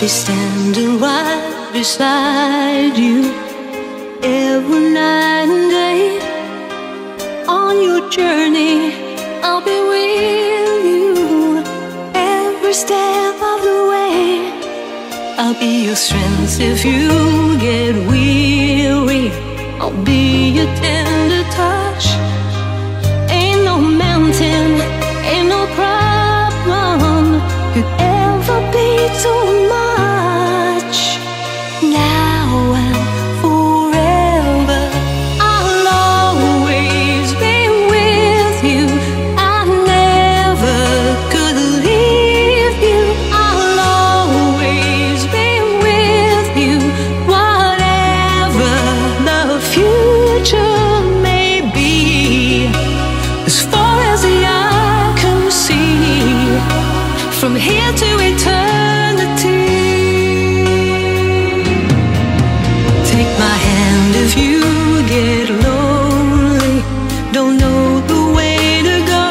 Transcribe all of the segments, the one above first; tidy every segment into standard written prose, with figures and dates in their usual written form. I'll be standing right beside you every night and day. On your journey, I'll be with you every step of the way. I'll be your strength if you get weary. I'll be your tender touch. Ain't no mountain, ain't no problem could ever be too much. Now and forever, I'll always be with you. I never could leave you. I'll always be with you. Whatever the future may be, as far as the eye can see, from here to eternity. Take my hand if you get lonely, don't know the way to go.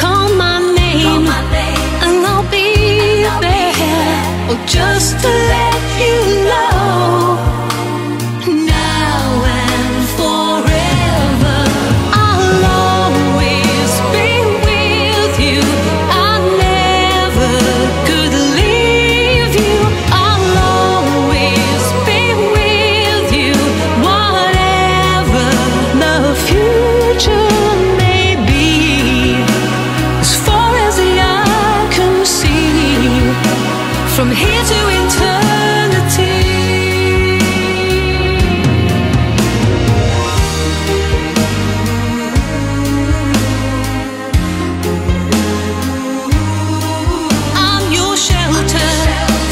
Call my name and I'll be there, or just to let you know. From here to eternity. I'm your shelter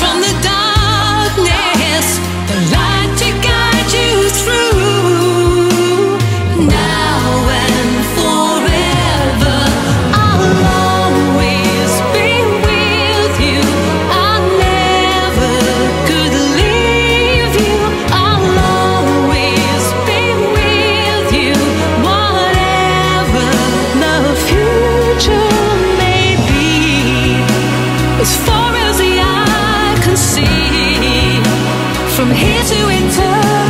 from the darkness, the light to guide you through. Now and forever, I'll always be with you. As far as the eye can see, from here to eternity.